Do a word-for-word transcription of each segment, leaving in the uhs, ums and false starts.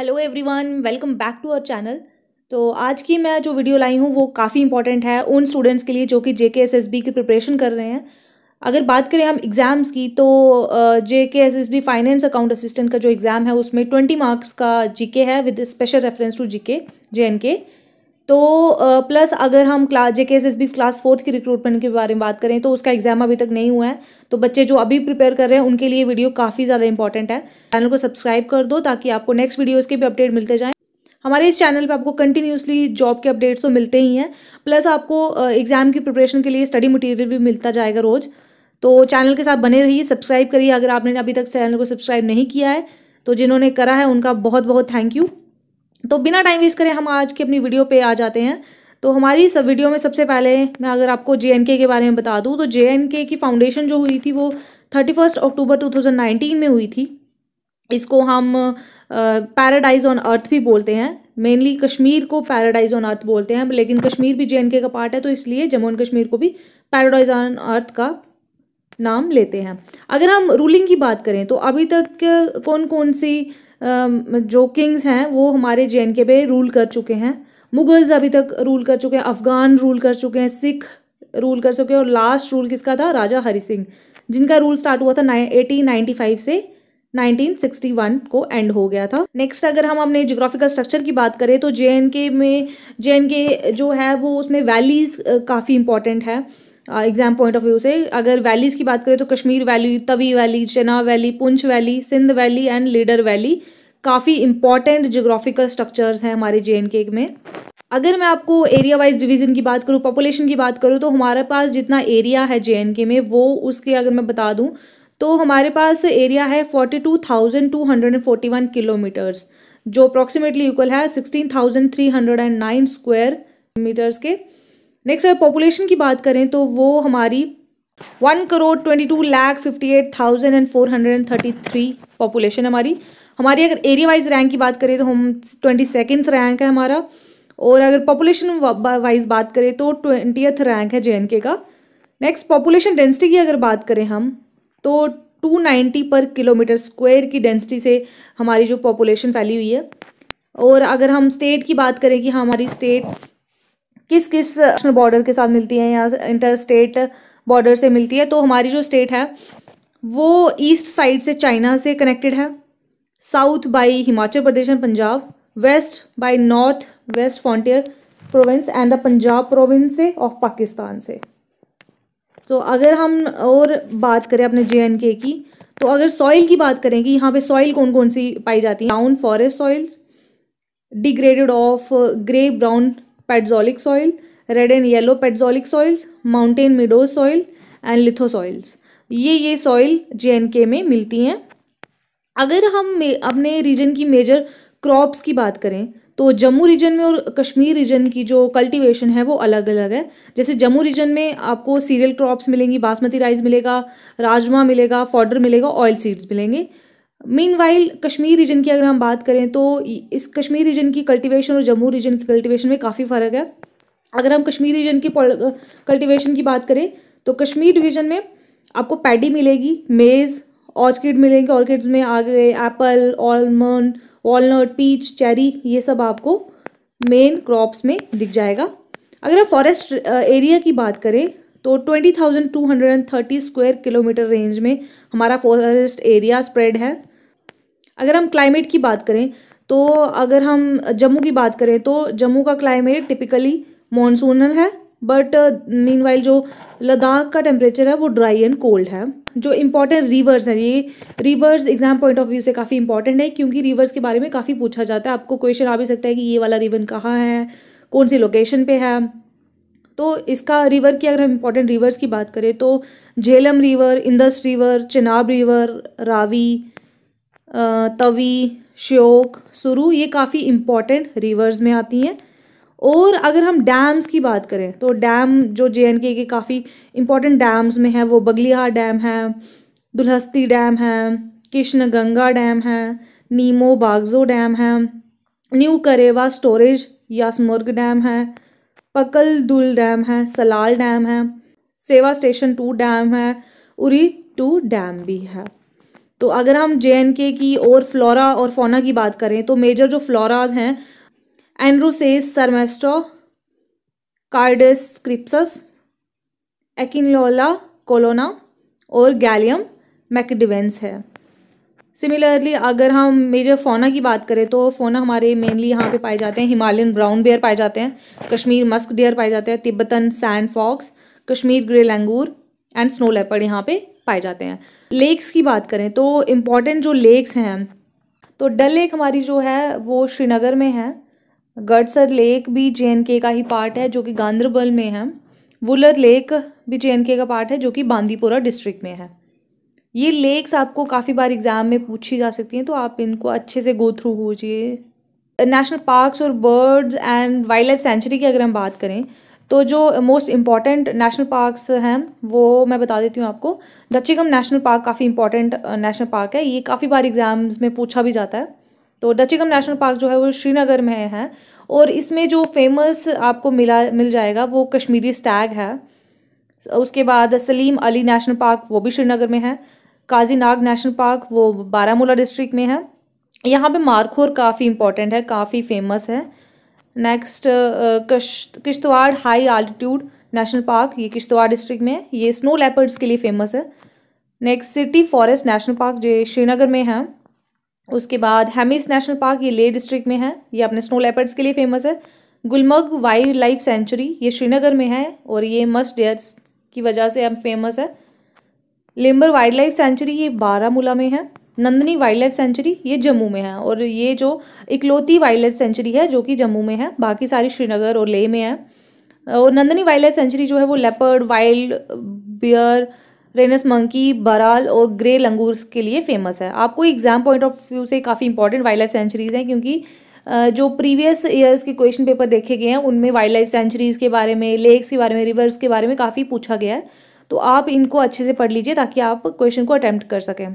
Hello everyone, welcome back to our channel. तो आज की मैं जो वीडियो लाई हूँ वो काफ़ी इंपॉर्टेंट है उन स्टूडेंट्स के लिए जो कि जेकेएसएसबी की प्रिपरेशन कर रहे हैं। अगर बात करें हम एग्ज़ाम्स की तो जेकेएसएसबी फाइनेंस अकाउंट असिस्टेंट का जो एग्ज़ाम है उसमें ट्वेंटी मार्क्स का जीके है with special reference to GK JNK. तो प्लस अगर हम क्लास जेकेएसएसबी क्लास फोर्थ की रिक्रूटमेंट के बारे में बात करें तो उसका एग्ज़ाम अभी तक नहीं हुआ है, तो बच्चे जो अभी प्रिपेयर कर रहे हैं उनके लिए वीडियो काफ़ी ज़्यादा इंपॉर्टेंट है। चैनल को सब्सक्राइब कर दो ताकि आपको नेक्स्ट वीडियोस के भी अपडेट मिलते जाएं। हमारे इस चैनल पे आपको कंटिन्यूसली जॉब के अपडेट्स तो मिलते ही हैं, प्लस आपको एग्ज़ाम की प्रिपरेशन के लिए स्टडी मटीरियल भी मिलता जाएगा रोज़। तो चैनल के साथ बने रहिए, सब्सक्राइब करिए अगर आपने अभी तक चैनल को सब्सक्राइब नहीं किया है, तो जिन्होंने करा है उनका बहुत बहुत थैंक यू। तो बिना टाइम वेस्ट करें हम आज की अपनी वीडियो पे आ जाते हैं। तो हमारी सब वीडियो में सबसे पहले मैं अगर आपको जेएनके के बारे में बता दूं तो जेएनके की फाउंडेशन जो हुई थी वो इकतीस अक्टूबर दो हज़ार उन्नीस में हुई थी। इसको हम पैराडाइज ऑन अर्थ भी बोलते हैं, मेनली कश्मीर को पैराडाइज ऑन अर्थ बोलते हैं, लेकिन कश्मीर भी जेएनके का पार्ट है तो इसलिए जम्मू एंड कश्मीर को भी पैराडाइज ऑन अर्थ का नाम लेते हैं। अगर हम रूलिंग की बात करें तो अभी तक कौन कौन सी जो किंग्स हैं वो हमारे जेएनके पे रूल कर चुके हैं। मुगल्स अभी तक रूल कर चुके हैं, अफ़गान रूल कर चुके हैं, सिख रूल कर चुके हैं, और लास्ट रूल किसका था, राजा हरि सिंह, जिनका रूल स्टार्ट हुआ था अठारह सौ पचानवे से उन्नीस सौ इकसठ को एंड हो गया था। नेक्स्ट अगर हम अपने ज्योग्राफिकल स्ट्रक्चर की बात करें तो जेएनके में जेएनके जो है वो उसमें वैलीज़ काफ़ी इंपॉर्टेंट है एग्जाम पॉइंट ऑफ व्यू से। अगर वैलीज़ की बात करें तो Kashmir valley, Tawi valley, Chenab valley, Poonch valley, Sindh valley and Lidder valley काफ़ी इंपॉर्टेंट ज्योग्राफिकल स्ट्रक्चर्स हैं हमारे जेएनके में। अगर मैं आपको एरिया वाइज डिवीज़न की बात करूँ, पॉपुलेशन की बात करूँ, तो हमारे पास जितना एरिया है जेएनके में वो उसके अगर मैं बता दूँ तो हमारे पास एरिया है forty two thousand two hundred and forty one kilometres, जो अप्रॉक्सीमेटली इक्वल है sixteen thousand three hundred and nine square metres के। नेक्स्ट अगर पॉपुलेशन की बात करें तो वो हमारी one crore twenty two lakh fifty eight thousand and four hundred and thirty three population हमारी हमारी अगर एरिया वाइज रैंक की बात करें तो हम ट्वेंटी सेकेंड रैंक है हमारा, और अगर पॉपुलेशन वाइज बात करें तो ट्वेंटियथ रैंक है जेएनके का। नेक्स्ट पॉपुलेशन डेंसिटी की अगर बात करें हम तो टू नाइन्टी पर किलोमीटर स्क्वायर की डेंसिटी से हमारी जो पॉपुलेशन फैली हुई है। और अगर हम स्टेट की बात करें कि हमारी स्टेट किस किस नेशनल बॉर्डर के साथ मिलती है या इंटर स्टेट बॉर्डर से मिलती है, तो हमारी जो स्टेट है वो ईस्ट साइड से चाइना से कनेक्टेड है, south by Himachal Pradesh and Punjab, west by north west frontier province and the Punjab province से ऑफ पाकिस्तान से। तो अगर हम और बात करें अपने जेएनके की तो अगर सॉइल की बात करें कि यहाँ पे सॉइल कौन कौन सी पाई जाती है, brown forest soils, degraded of grey brown podzolic soil, red and yellow podzolic soils, mountain meadow soil and litho soils, ये ये सॉइल जेएनके में मिलती हैं। अगर हम अपने रीजन की मेजर क्रॉप्स की बात करें तो जम्मू रीजन में और कश्मीर रीजन की जो कल्टीवेशन है वो अलग अलग है। जैसे जम्मू रीजन में आपको सीरियल क्रॉप्स मिलेंगी, बासमती राइस मिलेगा, राजमा मिलेगा, फॉडर मिलेगा, ऑयल सीड्स मिलेंगे। मीनवाइल कश्मीर रीजन की अगर हम बात करें तो इस कश्मीर रीजन की कल्टीवेशन और जम्मू रीजन की कल्टीवेशन में काफ़ी फ़र्क है। अगर हम कश्मीर रीजन की कल्टीवेशन की बात करें तो कश्मीर डिवीजन में आपको पैडी मिलेगी, मेज़, ऑर्किड मिलेंगे, ऑर्किड्स में आगे apple, almond, walnut, peach, cherry, ये सब आपको मेन क्रॉप्स में दिख जाएगा। अगर हम फॉरेस्ट एरिया की बात करें तो twenty thousand two hundred and thirty square kilometre range में हमारा फॉरेस्ट एरिया स्प्रेड है। अगर हम क्लाइमेट की बात करें तो अगर हम जम्मू की बात करें तो जम्मू का क्लाइमेट टिपिकली मॉनसूनल है, बट मीनवाइल जो लद्दाख का टेम्परेचर है वो ड्राई एंड कोल्ड है। जो इम्पॉर्टेंट रिवर्स हैं, ये rivers exam point of view से काफ़ी इंपॉर्टेंट है क्योंकि रिवर्स के बारे में काफ़ी पूछा जाता है। आपको क्वेश्चन आ भी सकता है कि ये वाला रिवर कहाँ है, कौन सी लोकेशन पे है। तो इसका रिवर की अगर हम इम्पॉर्टेंट रिवर्स की बात करें तो Jhelum river, Indus river, Chenab river, Ravi, Tawi, Shyok, Suru, ये काफ़ी इम्पॉर्टेंट रिवर्स में आती हैं। और अगर हम डैम्स की बात करें तो डैम जो जेएनके के काफ़ी इम्पॉर्टेंट डैम्स में है वो बगलिहार डैम है, दुलहस्ती डैम है, कृष्णगंगा डैम है, नीमो बागजो डैम है, new Karewa storage Yusmarg dam है, पकल दुल डैम है, सलाल डैम है, सेवा स्टेशन टू डैम है, उरी टू डैम भी है। तो अगर हम जे एन के की और फ्लोरा और फौना की बात करें तो मेजर जो फ्लोराज हैं एंड्रोसेस, सरमेस्टो, कार्डिस क्रिप्सस, एकिनलोला कोलोना और गैलियम मैकडिवेंस है। सिमिलरली अगर हम मेजर फौना की बात करें तो फौना हमारे मेनली यहाँ पे पाए जाते हैं, हिमालयन ब्राउन बेयर पाए जाते हैं, कश्मीर मस्क डियर पाए जाते हैं, Tibetan sand fox, Kashmir grey langur and snow leopard यहाँ पे पाए जाते हैं। लेक्स की बात करें तो इम्पॉर्टेंट जो लेक्स हैं तो डल लेक हमारी जो है वो श्रीनगर में है, गडसर लेक भी जे एन के का ही पार्ट है जो कि गांधरबल में है, वुलर लेक भी जे एन के का पार्ट है जो कि बांदीपोरा डिस्ट्रिक्ट में है। ये लेक्स आपको काफ़ी बार एग्ज़ाम में पूछी जा सकती हैं तो आप इनको अच्छे से गो थ्रू कीजिए। नेशनल पार्क्स और birds and wild life sanctuary की अगर हम बात करें तो जो मोस्ट इम्पॉर्टेंट नेशनल पार्क्स हैं वो मैं बता देती हूँ आपको। डचीगम नेशनल पार्क काफ़ी इंपॉर्टेंट नेशनल पार्क है, ये काफ़ी बार एग्ज़ाम्स में पूछा भी जाता है। तो डचीगम नेशनल पार्क जो है वो श्रीनगर में है और इसमें जो फेमस आपको मिला मिल जाएगा वो कश्मीरी स्टैग है। उसके बाद सलीम अली नेशनल पार्क वो भी श्रीनगर में है, काजीनाग नेशनल पार्क वो बारामूला डिस्ट्रिक्ट में है। यहाँ पे मारखोर काफ़ी इंपॉर्टेंट है, काफ़ी फेमस है। नेक्स्ट कश Kishtwar high altitude national park, ये किश्तवाड़ डिस्ट्रिक्ट में है, ये स्नो लेपर्ड्स के लिए फेमस है। Next city forest national park जो श्रीनगर में है। उसके बाद हेमिस नेशनल पार्क ये लेह डिस्ट्रिक्ट में है, ये अपने स्नो लेपर्ड्स के लिए फेमस है। गुलमर्ग वाइल्ड लाइफ सेंचुरी ये श्रीनगर में है और ये मस्ट डेयर्स की वजह से अब फेमस है। लिम्बर वाइल्ड लाइफ सेंचुरी ये बारामूला में है। नंदिनी वाइल्ड लाइफ सेंचुरी ये जम्मू में है और ये जो इकलौती वाइल्ड लाइफ सेंचुरी है जो कि जम्मू में है, बाकी सारी श्रीनगर और लेह में है। और नंदिनी वाइल्ड लाइफ सेंचुरी जो है वो leopard, wild bear, rhesus monkey, bharal और ग्रे लंगूर के लिए फेमस है। आपको एग्जाम पॉइंट ऑफ व्यू से काफ़ी इंपॉर्टेंट वाइल्ड लाइफ सेंचुरीज़ हैं क्योंकि जो प्रीवियस ईयर्स के क्वेश्चन पेपर देखे गए हैं उनमें वाइल्ड लाइफ सेंचुरीज़ के बारे में, लेक्स के बारे में, रिवर्स के बारे में काफ़ी पूछा गया है। तो आप इनको अच्छे से पढ़ लीजिए ताकि आप क्वेश्चन को अटैम्प्ट कर सकें।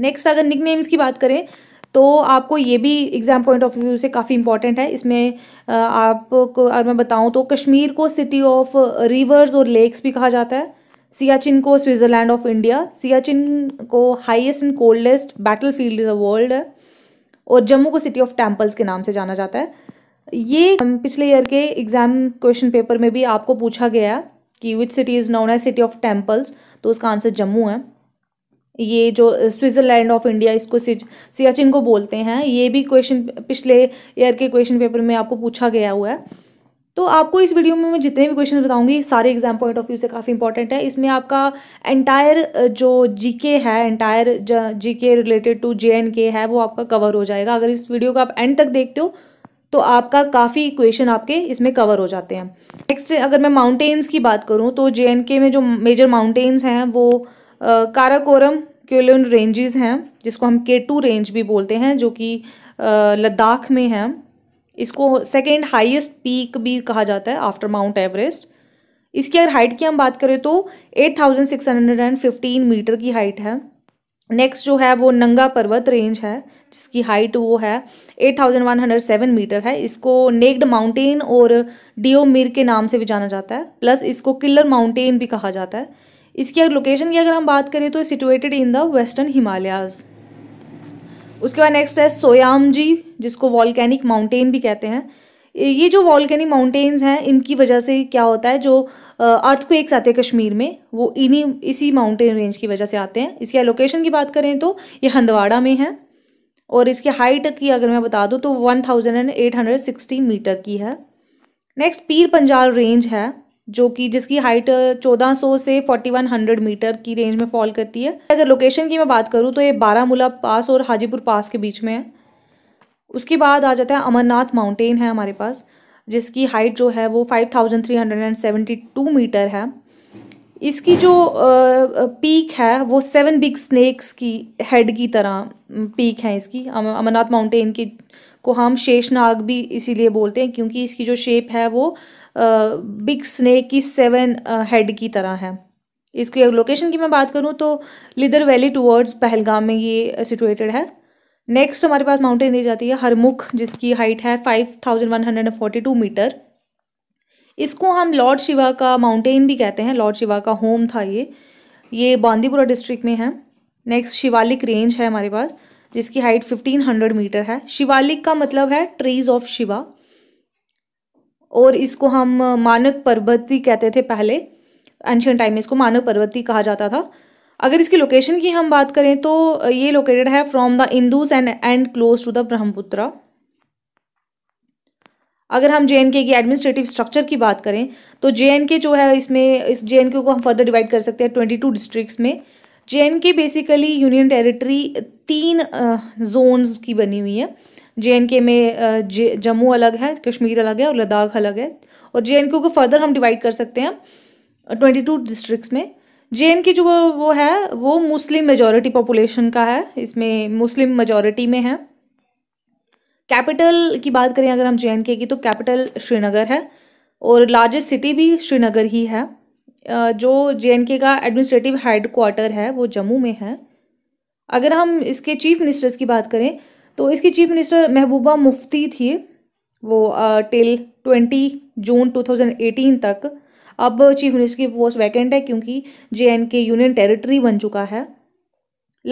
नेक्स्ट अगर निक नेम्स की बात करें तो आपको ये भी एग्जाम पॉइंट ऑफ व्यू से काफ़ी इंपॉर्टेंट है। इसमें आपको अगर मैं बताऊँ तो कश्मीर को सिटी ऑफ रिवर्स और लेक्स भी कहा जाता है, सियाचिन को स्विट्ज़रलैंड ऑफ इंडिया, सियाचिन को highest and coldest battlefield in the world है और जम्मू को सिटी ऑफ टेम्पल्स के नाम से जाना जाता है। ये पिछले ईयर के एग्जाम क्वेश्चन पेपर में भी आपको पूछा गया है कि which city is known as city of temples, तो उसका आंसर जम्मू है। ये जो स्विट्ज़रलैंड ऑफ इंडिया इसको सियाचिन को बोलते हैं, ये भी क्वेश्चन पिछले ईयर के क्वेश्चन पेपर में आपको पूछा गया हुआ है। तो आपको इस वीडियो में मैं जितने भी क्वेश्चन बताऊंगी सारे एग्जाम पॉइंट ऑफ व्यू से काफ़ी इंपॉर्टेंट है। इसमें आपका एंटायर जो जीके है, entire GK related to J and K है, वो आपका कवर हो जाएगा। अगर इस वीडियो का आप एंड तक देखते हो तो आपका काफ़ी क्वेश्चन आपके इसमें कवर हो जाते हैं। नेक्स्ट अगर मैं माउंटेन्स की बात करूँ तो जे एन के में जो मेजर माउंटेन्स हैं वो काराकोरम क्योलन रेंजेस हैं जिसको हम के टू रेंज भी बोलते हैं जो कि लद्दाख में हैं। इसको सेकेंड हाईएस्ट पीक भी कहा जाता है आफ्टर माउंट एवरेस्ट। इसकी अगर हाइट की हम बात करें तो eight thousand six hundred fifteen metre की हाइट है। नेक्स्ट जो है वो नंगा पर्वत रेंज है जिसकी हाइट वो है eight thousand one hundred seven metre है। इसको नेक्ड माउंटेन और डियो मिर के नाम से भी जाना जाता है, प्लस इसको किलर माउंटेन भी कहा जाता है। इसकी अगर लोकेशन की अगर हम बात करें तो situated in the western Himalayas. उसके बाद नेक्स्ट है सोयाम जी जिसको वॉल्केनिक माउंटेन भी कहते हैं। ये जो वॉल्केनिक माउंटेन्स हैं इनकी वजह से क्या होता है, जो अर्थक्वेक्स आते हैं कश्मीर में वो इन्हीं इसी माउंटेन रेंज की वजह से आते हैं। इसकी लोकेशन की बात करें तो ये हंदवाड़ा में है और इसकी हाइट की अगर मैं बता दूं तो one thousand eight hundred sixty metre की है। नेक्स्ट पीर पंजाल रेंज है जो कि जिसकी हाइट चौदह सौ से फोर्टी वन हंड्रेड मीटर की रेंज में फॉल करती है। अगर लोकेशन की मैं बात करूं तो ये बारामूला पास और हाजीपुर पास के बीच में है। उसके बाद आ जाता है अमरनाथ माउंटेन है हमारे पास जिसकी हाइट जो है वो five thousand three hundred seventy two metre है। इसकी जो पीक है वो सेवन बिग स्नेक्स की हेड की तरह पीक है इसकी। अमरनाथ माउंटेन की को हम शेषनाग भी इसीलिए बोलते हैं क्योंकि इसकी जो शेप है वो बिग स्नेक की सेवन हेड की तरह है। इसकी लोकेशन की मैं बात करूं तो लिदर वैली टूवर्ड्स पहलगाम में ये सिचुएटेड है। नेक्स्ट हमारे पास माउंटेन दी जाती है हरमुख जिसकी हाइट है five thousand one hundred forty two metre. इसको हम लॉर्ड शिवा का माउंटेन भी कहते हैं, लॉर्ड शिवा का होम था ये। ये बांदीपुरा डिस्ट्रिक्ट में है। नेक्स्ट शिवालिक रेंज है हमारे पास जिसकी हाइट फिफ्टीन हंड्रेड मीटर है। शिवालिक का मतलब है ट्रीज ऑफ शिवा, और इसको हम मानक पर्वत भी कहते थे पहले, एंशियंट टाइम में इसको मानक पर्वत भी कहा जाता था। अगर इसकी लोकेशन की हम बात करें तो ये लोकेटेड है from the Indus and and close to the Brahmaputra. अगर हम जे एन के की एडमिनिस्ट्रेटिव स्ट्रक्चर की बात करें तो जे एन के जो है इसमें इस जे एन के को हम फर्दर डिवाइड कर सकते हैं ट्वेंटी टू डिस्ट्रिक्ट्स में। J and K basically union territory तीन जोन्स की बनी हुई है। जे एन के में जे जम्मू अलग है, कश्मीर अलग है और लद्दाख अलग है। और जे एन के को फर्दर हम डिवाइड कर सकते हैं ट्वेंटी टू डिस्ट्रिक्ट्स में। जे एन के जो वो है वो मुस्लिम मेजॉरिटी पॉपुलेशन का है, इसमें मुस्लिम मेजॉरिटी में है। कैपिटल की बात करें अगर हम जे एन के की तो कैपिटल श्रीनगर है और लार्जेस्ट सिटी भी श्रीनगर ही है। जो जे एन के का एडमिनिस्ट्रेटिव हेड क्वार्टर है वो जम्मू में है। अगर हम इसके चीफ मिनिस्टर्स की बात करें तो इसकी चीफ मिनिस्टर महबूबा मुफ्ती थी, वो till twenty June two thousand eighteen तक। अब चीफ मिनिस्टर की पोस्ट वैकेंट है क्योंकि J and K union territory बन चुका है।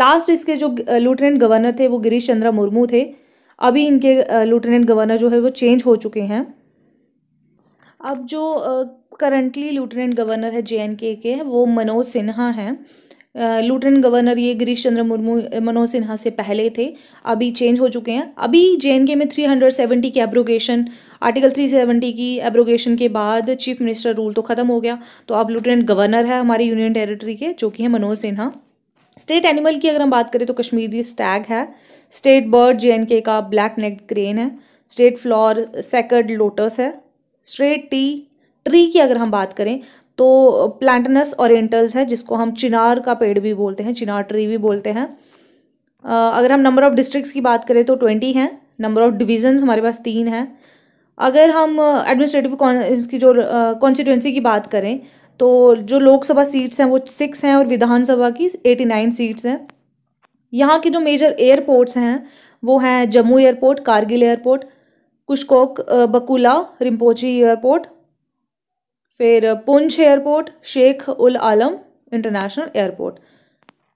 लास्ट इसके जो लेफ्टिनेंट गवर्नर थे वो गिरीश चंद्रा मुर्मू थे। अभी इनके लेफ्टिनेंट गवर्नर जो है वो चेंज हो चुके हैं। अब जो करंटली लेफ्टिनेंट गवर्नर है जेएनके के वो मनोज सिन्हा हैं। लेफ्टिनेंट गवर्नर ये गिरीश चंद्र मुर्मू मनोज सिन्हा से पहले थे, अभी चेंज हो चुके हैं। अभी जेएनके में थ्री सेवेंटी की एब्रोगेशन, आर्टिकल थ्री सेवेंटी की एब्रोगेशन के बाद चीफ मिनिस्टर रूल तो ख़त्म हो गया, तो अब लेफ्टिनेंट गवर्नर है हमारी यूनियन टेरेटरी के जो कि है मनोज सिन्हा। स्टेट एनिमल की अगर हम बात करें तो कश्मीरी स्टैग है। स्टेट बर्ड जेएनके का ब्लैक नेक क्रेन है। स्टेट फ्लावर सेकर्ड लोटस है। स्टेट टी ट्री की अगर हम बात करें तो प्लांटनस ओरिएंटल्स है, जिसको हम चिनार का पेड़ भी बोलते हैं, चिनार ट्री भी बोलते हैं। अगर हम नंबर ऑफ़ डिस्ट्रिक्ट्स की बात करें तो ट्वेंटी हैं। नंबर ऑफ़ डिविजन्स हमारे पास तीन हैं। अगर हम एडमिनिस्ट्रेटिव इसकी जो कॉन्स्टिट्यूंसी की बात करें तो जो लोकसभा सीट्स हैं वो सिक्स हैं और विधानसभा की एटी नाइन सीट्स हैं। यहाँ के जो मेजर एयरपोर्ट्स हैं वो हैं Jammu airport, Kargil airport, Kushok Bakula Rimpochee airport, फिर Poonch airport, Sheikh ul Alam international airport.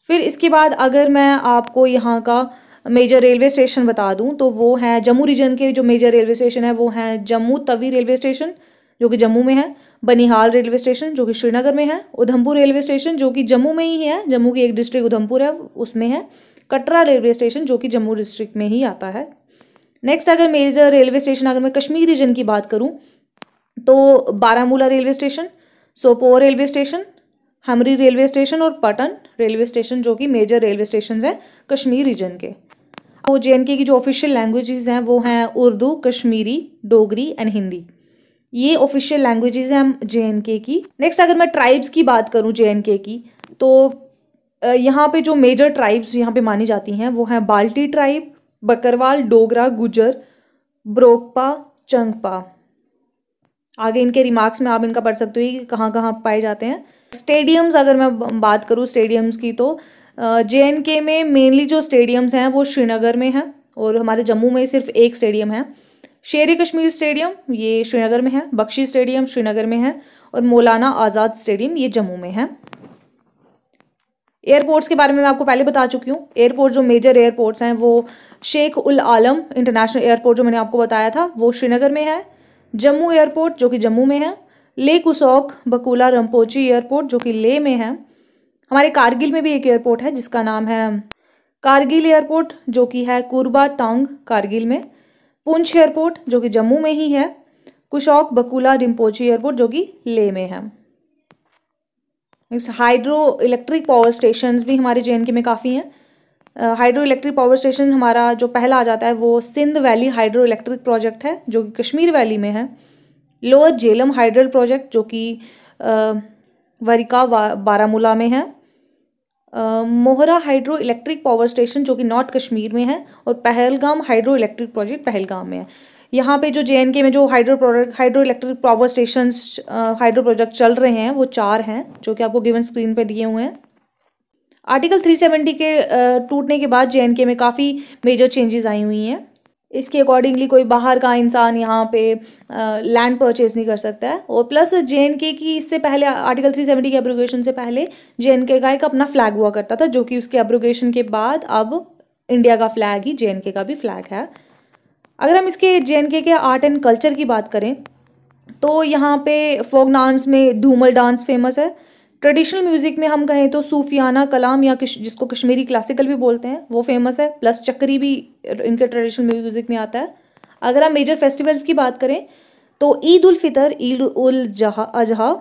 फिर इसके बाद अगर मैं आपको यहाँ का मेजर रेलवे स्टेशन बता दूँ तो वो है जम्मू रीजन के जो मेजर रेलवे स्टेशन है वो हैं जम्मू तवी रेलवे स्टेशन जो कि जम्मू में है, बनिहाल रेलवे स्टेशन जो कि श्रीनगर में है, उधमपुर रेलवे स्टेशन जो कि जम्मू में ही है, जम्मू की एक डिस्ट्रिक्ट उधमपुर है उसमें है, कटरा रेलवे स्टेशन जो कि जम्मू डिस्ट्रिक्ट में ही आता है। नेक्स्ट अगर मेजर रेलवे स्टेशन अगर मैं कश्मीर रीजन की बात करूं तो Baramulla railway station, Sopore railway station, Hamre railway station और पटन रेलवे स्टेशन जो कि मेजर रेलवे स्टेशन हैं कश्मीर रीजन के। और जे एन के की जो ऑफिशियल लैंग्वेजेस हैं वो हैं उर्दू, कश्मीरी, डोगरी एंड हिंदी। ये ऑफिशियल लैंग्वेजेस हैं जे एन के की। नेक्स्ट अगर मैं ट्राइब्स की बात करूं जे एन के की तो यहाँ पे जो मेजर ट्राइब्स यहाँ पे मानी जाती हैं वो हैं बाल्टी ट्राइब, बकरवाल, डोगरा, गुजर, ब्रोकपा, चंगपा। आगे इनके रिमार्क्स में आप इनका पढ़ सकते हो कि कहाँ कहाँ पाए जाते हैं। स्टेडियम्स अगर मैं बात करूँ स्टेडियम्स की तो जे एन के में मेनली जो स्टेडियम्स हैं वो श्रीनगर में हैं और हमारे जम्मू में सिर्फ एक स्टेडियम है। शेर कश्मीर स्टेडियम ये श्रीनगर में है, बख्शी स्टेडियम श्रीनगर में है और मौलाना आज़ाद स्टेडियम ये जम्मू में है। एयरपोर्ट्स के बारे में मैं आपको पहले बता चुकी हूँ। एयरपोर्ट जो मेजर एयरपोर्ट्स हैं वो शेख उल आलम इंटरनेशनल एयरपोर्ट जो मैंने आपको बताया था वो श्रीनगर में है, जम्मू एयरपोर्ट जो कि जम्मू में है, ले कुसोक बकुला रिम्पोची एयरपोर्ट जो कि ले में है। हमारे कारगिल में भी एक एयरपोर्ट है जिसका नाम है कारगिल एयरपोर्ट जो कि है कुरबा तांग कारगिल में। पुंछ एयरपोर्ट जो कि जम्मू में ही है, कुशोक बकुला रिम्पोची एयरपोर्ट जो कि ले में है। Next hydro electric power stations भी हमारे जे एन के में काफ़ी हैं। हाइड्रो इलेक्ट्रिक पावर स्टेशन हमारा जो पहला आ जाता है वो Sindh valley hydro electric project है जो कि कश्मीर वैली में है। लोअर झेलम हाइड्रल प्रोजेक्ट जो कि वरिका बारामूला में है। Mohra hydro electric power station जो कि नॉर्थ कश्मीर में है और Pahalgam hydro electric project Pahalgam में है। यहाँ पे जो जे एन के में जो hydro product hydro electric power station hydro project चल रहे हैं वो चार हैं जो कि आपको गिवन स्क्रीन पे दिए हुए हैं। आर्टिकल थ्री सेवेंटी के टूटने के बाद जे एन के में काफ़ी मेजर चेंजेस आई हुई हैं। इसके अकॉर्डिंगली कोई बाहर का इंसान यहाँ पे लैंड परचेज नहीं कर सकता है। और प्लस जेएनके की इससे पहले आर्टिकल तीन सौ सत्तर के एब्रोगेशन से पहले जेएनके का एक अपना फ्लैग हुआ करता था, जो कि उसके एब्रोगेशन के बाद अब इंडिया का फ्लैग ही जेएनके का भी फ्लैग है। अगर हम इसके जेएनके के आर्ट एंड कल्चर की बात करें तो यहाँ पे फोक डांस में धूमल डांस फेमस है। ट्रेडिशनल म्यूज़िक में हम कहें तो सूफियाना कलाम या किश, जिसको कश्मीरी क्लासिकल भी बोलते हैं वो फेमस है, प्लस चक्री भी इनके ट्रेडिशनल म्यूज़िक में आता है। अगर हम मेजर फेस्टिवल्स की बात करें तो Eid ul Fitr, Eid ul Zuha Azha,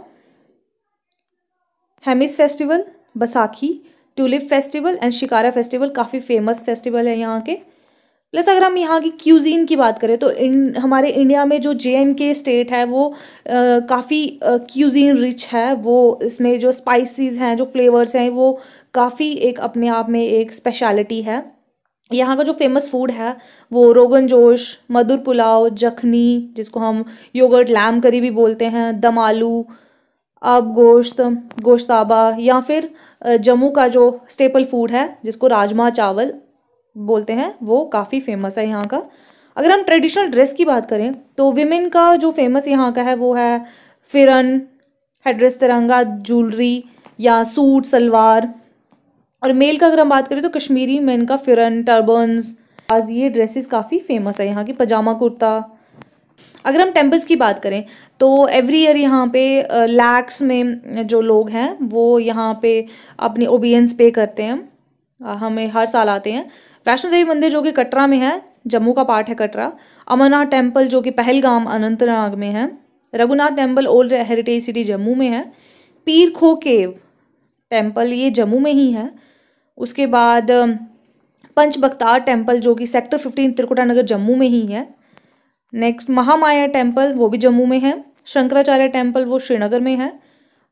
Hemis festival, Baisakhi, tulip festival and shikara festival काफ़ी फेमस फेस्टिवल है यहाँ के। प्लस अगर हम यहाँ की क्यूजीन की बात करें तो इन हमारे इंडिया में जो जे एंड के स्टेट है वो काफ़ी क्यूजीन रिच है। वो इसमें जो स्पाइसेस हैं, जो फ्लेवर्स हैं, वो काफ़ी एक अपने आप में एक स्पेशलिटी है। यहाँ का जो फेमस फूड है वो रोगन जोश, मधुर पुलाव, जखनी जिसको हम योगर्ट लैम करी भी बोलते हैं, दम आलू, आब गोश्त, गोश्ताबा, या फिर जम्मू का जो स्टेपल फूड है जिसको राजमा चावल बोलते हैं वो काफ़ी फेमस है यहाँ का। अगर हम ट्रेडिशनल ड्रेस की बात करें तो विमेन का जो फेमस यहाँ का है वो है फिरन, हेडड्रेस, तिरंगा, ज्वेलरी या सूट सलवार। और मेल का अगर हम बात करें तो कश्मीरी मेन का फिरन, टर्बन्स, ये ड्रेसेस काफ़ी फेमस है यहाँ की, पजामा कुर्ता। अगर हम टेम्पल्स की बात करें तो एवरी ईयर यहाँ पे लैक्स में जो लोग हैं वो यहाँ पे अपनी ओबियंस पे करते हैं, हमें हर साल आते हैं। वैष्णो देवी मंदिर जो कि कटरा में है, जम्मू का पार्ट है कटरा, अमरनाथ टेम्पल जो कि पहलगाम अनंतनाग में है, Raghunath temple old heritage city Jammu में है, पीर खो केव टेम्पल ये जम्मू में ही है, उसके बाद पंचबख्तार टेम्पल जो कि सेक्टर फिफ्टीन त्रिकुटा नगर जम्मू में ही है, नेक्स्ट महामाया टेम्पल वो भी जम्मू में है, शंकराचार्य टेम्पल वो श्रीनगर में है,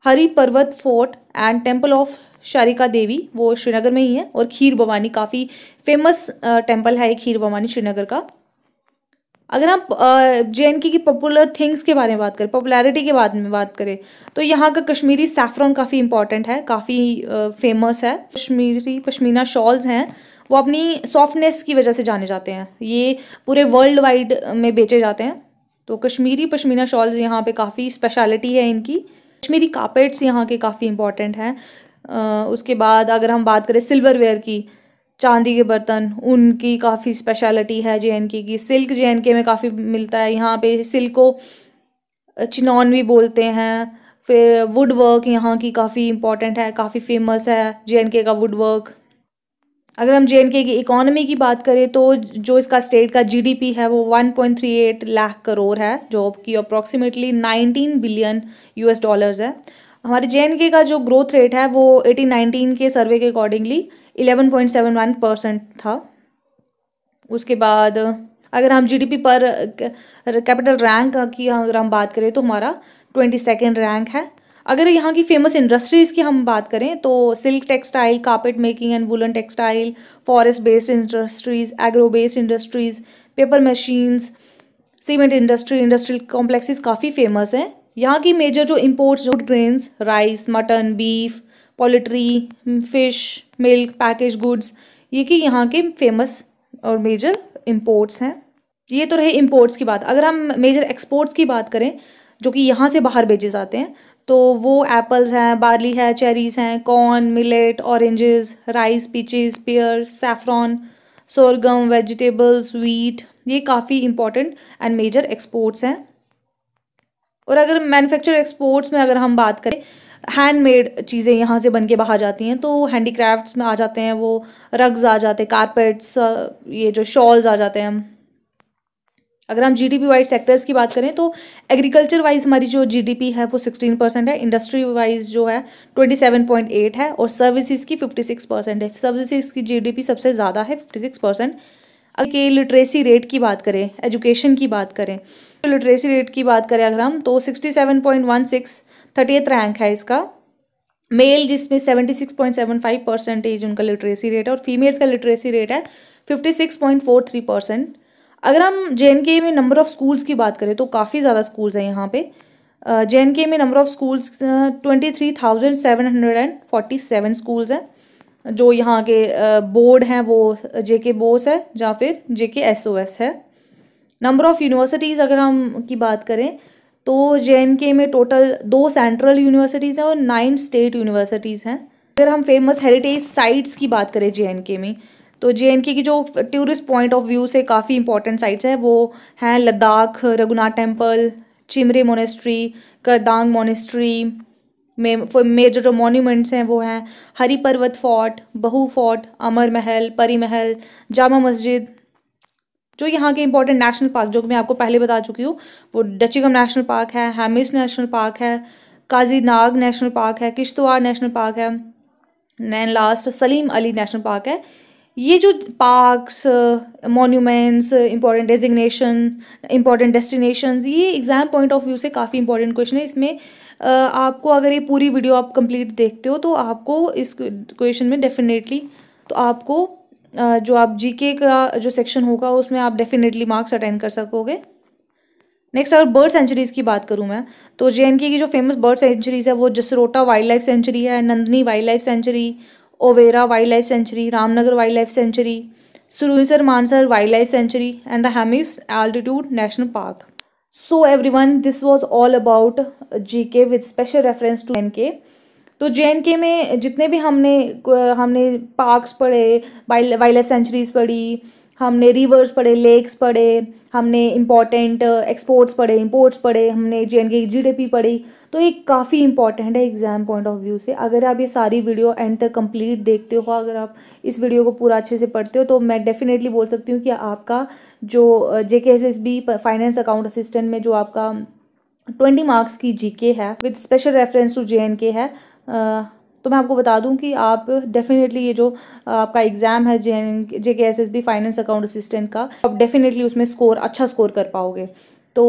Hari Parbat fort and temple of Sharika Devi वो श्रीनगर में ही है, और खीर भवानी काफ़ी फेमस टेम्पल है खीर भवानी श्रीनगर का। अगर हम जे एंड के की पॉपुलर थिंग्स के बारे में बात करें, पॉपुलैरिटी के बारे में बात करें तो यहाँ का कश्मीरी सैफ्रॉन काफ़ी इंपॉर्टेंट है, काफ़ी फेमस है। कश्मीरी पश्मीना शॉल्स हैं वो अपनी सॉफ्टनेस की वजह से जाने जाते हैं, ये पूरे वर्ल्ड वाइड में बेचे जाते हैं। तो कश्मीरी पश्मीना शॉल्स यहाँ पे काफ़ी स्पेशलिटी है इनकी। कश्मीरी कार्पेट्स यहाँ के काफ़ी इंपॉर्टेंट हैं। उसके बाद अगर हम बात करें सिल्वरवेयर की, चांदी के बर्तन, उनकी काफ़ी स्पेशलिटी है जे एंड के की। सिल्क जे एंड के में काफ़ी मिलता है, यहाँ पे सिल्क को चिनौन भी बोलते हैं। फिर वुड वर्क यहाँ की काफ़ी इंपॉर्टेंट है, काफ़ी फेमस है जे एंड के का वुड वर्क। अगर हम जे एंड के की इकोनॉमी की बात करें तो जो इसका स्टेट का जीडीपी है वो one point three eight lakh crore है, जो कि approximately nineteen billion US dollars है। हमारे जे एंड के का जो ग्रोथ रेट है वो एटीन नाइनटीन के सर्वे के accordingly eleven point seven one percent था। उसके बाद अगर हम जीडीपी पर कैपिटल रैंक की अगर हम बात करें तो हमारा ट्वेंटी सेकेंड रैंक है। अगर यहाँ की फेमस इंडस्ट्रीज़ की हम बात करें तो silk textile, carpet making and woollen textile, forest based industries, agro based industries, paper machines, cement industry, industrial complexes काफ़ी फेमस हैं। यहाँ की मेजर जो इम्पोर्ट्स जो grains, rice, mutton, beef, poultry, fish, milk, package goods, ये कि यहाँ के फेमस और मेजर इम्पोर्ट्स हैं। ये तो रहे इम्पोर्ट्स की बात। अगर हम मेजर एक्सपोर्ट्स की बात करें जो कि यहाँ से बाहर भेजे जाते हैं तो वो एप्पल्स हैं, बार्ली है, चेरीज़ हैं, corn, millet, oranges, rice, peaches, pear, saffron, sorghum, vegetables, wheat, ये काफ़ी इंपॉर्टेंट एंड मेजर एक्सपोर्ट्स हैं। और अगर मैन्युफैक्चर एक्सपोर्ट्स में अगर हम बात करें, हैंडमेड चीज़ें यहाँ से बन के बाहर जाती हैं तो हैंडीक्राफ्ट्स में आ जाते हैं वो रग्स आ जाते हैं, कारपेट्स, ये जो शॉल्स आ जाते हैं। अगर हम जीडीपी वाइज सेक्टर्स की बात करें तो एग्रीकल्चर वाइज हमारी जो जीडीपी है वो सिक्सटीन परसेंट है, इंडस्ट्री वाइज जो है ट्वेंटी सेवन पॉइंट एट है, और सर्विसेज की फिफ्टी सिक्स परसेंट है। सर्विसेज की जीडीपी सबसे ज़्यादा है फिफ्टी सिक्स परसेंट। अगर के लिटरेसी रेट की बात करें, एजुकेशन की बात करें, लिटरेसी रेट की बात करें अगर हम तो sixty seven point one six, thirtieth rank है इसका। मेल जिसमें seventy six point seven five percentage उनका लिटरेसी रेट है, और फीमेल्स का लिटरेसी रेट है fifty six point four three percent. अगर हम जे एंड के में नंबर ऑफ़ स्कूल्स की बात करें तो काफ़ी ज़्यादा स्कूल्स हैं यहाँ पे। जे एंड के में number of schools twenty three thousand seven hundred and forty seven schools हैं। जो यहाँ के बोर्ड हैं वो जे के बोस है या फिर J K S O S है। नंबर ऑफ़ यूनिवर्सिटीज़ अगर हम की बात करें तो जे में टोटल दो सेंट्रल यूनिवर्सिटीज़ हैं और नाइन स्टेट यूनिवर्सिटीज़ हैं। अगर हम फेमस हेरिटेज साइट्स की बात करें जे में तो जे की जो टूरिस्ट पॉइंट ऑफ व्यू से काफ़ी इंपॉर्टेंट साइट्स हैं वो हैं Ladakh, Raghunath temple, Chemrey monastery, Kardang monastery में मेजर जो मॉन्यूमेंट्स हैं वो हैं हरी पर्वत फोर्ट, बहू फोर्ट, अमर महल, परी महल, जामा मस्जिद। जो यहाँ के इंपॉर्टेंट नेशनल पार्क जो मैं आपको पहले बता चुकी हूँ वो डचीगम नेशनल पार्क है, हेमिस नेशनल पार्क है, काजीनाग नेशनल पार्क है, किश्तवार नेशनल पार्क है, and last Salim Ali national park है। ये जो parks, monuments, important designation, important destinations, ये एग्ज़ाम पॉइंट ऑफ व्यू से काफ़ी इंपॉर्टेंट क्वेश्चन है। इसमें आपको अगर ये पूरी वीडियो आप कंप्लीट देखते हो तो आपको इस क्वेश्चन में डेफिनेटली तो आपको जो आप जीके का जो सेक्शन होगा उसमें आप डेफिनेटली मार्क्स अटेंड कर सकोगे। नेक्स्ट अगर बर्ड सेंचुरीज़ की बात करूँ मैं तो जेएनके की जो फेमस बर्ड सेंचुरीज़ है वो जसरोटा वाइल्ड लाइफ सेंचुरी है, Nandini wild life sanctuary, Overa wild life sanctuary, Ramnagar wild life sanctuary, Surinsar Mansar wild life sanctuary and the Hemis altitude national park. So everyone, this was all about GK with special reference to J and K. तो J and K में जितने भी हमने हमने parks पढ़े, wild life sanctuaries पढ़ी, हमने reverse पढ़े, लेक्स पढ़े, हमने इम्पॉर्टेंट एक्सपोर्ट्स पढ़े, इंपोर्ट्स पढ़े, हमने जेएनके की जीडीपी पढ़ी, तो ये काफ़ी इंपॉर्टेंट है एग्ज़ाम पॉइंट ऑफ व्यू से। अगर आप ये सारी वीडियो एंड तक कंप्लीट देखते हो, अगर आप इस वीडियो को पूरा अच्छे से पढ़ते हो तो मैं डेफिनेटली बोल सकती हूँ कि आपका जो जेकेएसएसबी फाइनेंस अकाउंट असिस्टेंट में जो आपका ट्वेंटी मार्क्स की जीके है with special reference to J and K है, तो मैं आपको बता दूं कि आप डेफिनेटली ये जो आपका एग्ज़ाम है J J K S S B finance account assistant का, आप डेफिनेटली उसमें स्कोर अच्छा स्कोर कर पाओगे। तो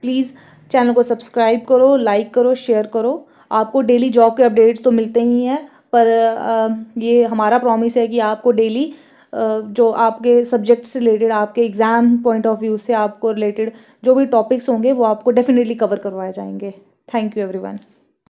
प्लीज़ चैनल को सब्सक्राइब करो, लाइक करो, शेयर करो। आपको डेली जॉब के अपडेट्स तो मिलते ही हैं, पर ये हमारा प्रॉमिस है कि आपको डेली जो आपके सब्जेक्ट से रिलेटेड, आपके एग्ज़ाम पॉइंट ऑफ व्यू से आपको रिलेटेड जो भी टॉपिक्स होंगे वो आपको डेफिनेटली कवर करवाए जाएंगे। Thank you everyone.